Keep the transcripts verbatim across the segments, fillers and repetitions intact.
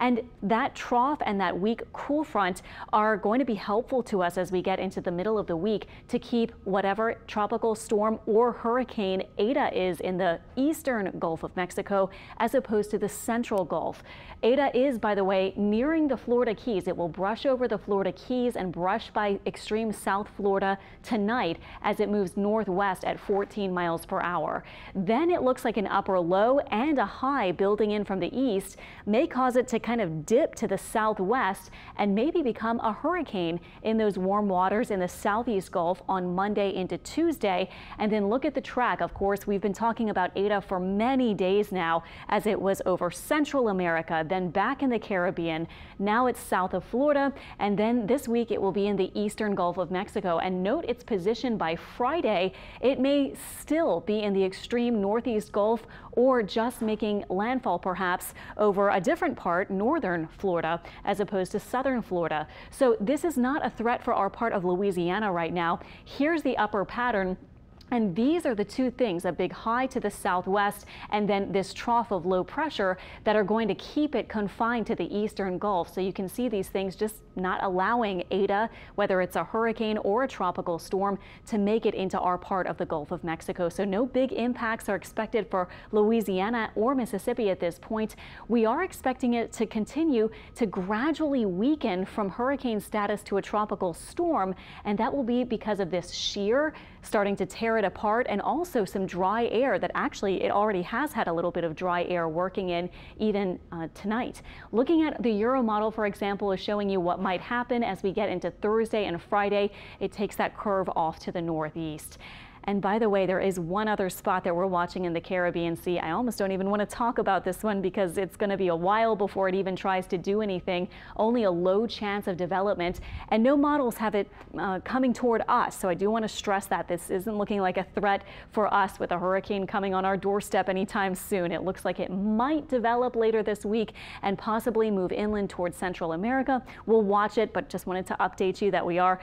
And that trough and that weak cool front are going to be helpful to us as we get into the middle of the week to keep whatever tropical storm or hurricane Eta is in the eastern Gulf of Mexico as opposed to the central Gulf. Eta is, by the way, nearing the Florida Keys. It will brush over the Florida Keys and brush by extreme South Florida tonight as it moves northwest at fourteen miles per hour. Then it looks like an upper low and a high building in from the east may cause it to kind of dip to the southwest and maybe become a hurricane in those warm waters in the southeast Gulf on Monday into Tuesday. And then look at the track. Of course, we've been talking about Eta for many days now as it was over Central America, then back in the Caribbean. Now it's south of Florida, and then this week it will be in the eastern Gulf of Mexico. And note its position by Friday. It may still be in the extreme northeast Gulf or just making landfall perhaps over a different part, northern Florida, as opposed to southern Florida. So this is not a threat for our part of Louisiana right now. Here's the upper pattern. And these are the two things, a big high to the southwest and then this trough of low pressure, that are going to keep it confined to the eastern Gulf. So you can see these things just not allowing Eta, whether it's a hurricane or a tropical storm, to make it into our part of the Gulf of Mexico. So no big impacts are expected for Louisiana or Mississippi at this point. We are expecting it to continue to gradually weaken from hurricane status to a tropical storm, and that will be because of this shear starting to tear it apart, and also some dry air that actually it already has had a little bit of dry air working in even uh, tonight. Looking at the Euro model, for example, is showing you what might happen as we get into Thursday and Friday. It takes that curve off to the northeast. And by the way, there is one other spot that we're watching in the Caribbean Sea. I almost don't even want to talk about this one because it's going to be a while before it even tries to do anything. Only a low chance of development, and no models have it uh, coming toward us. So I do want to stress that this isn't looking like a threat for us with a hurricane coming on our doorstep anytime soon. It looks like it might develop later this week and possibly move inland towards Central America. We'll watch it, but just wanted to update you that we are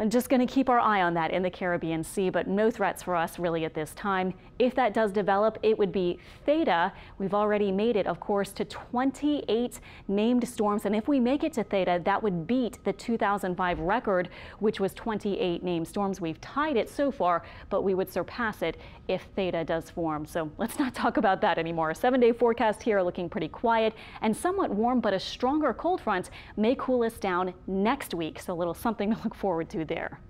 I'm just going to keep our eye on that in the Caribbean Sea, but no threats for us really at this time. If that does develop, it would be Theta. We've already made it, of course, to twenty-eight named storms. And if we make it to Theta, that would beat the two thousand five record, which was twenty-eight named storms. We've tied it so far, but we would surpass it if Theta does form. So let's not talk about that anymore. A seven-day forecast here looking pretty quiet and somewhat warm, but a stronger cold front may cool us down next week. So a little something to look forward to there.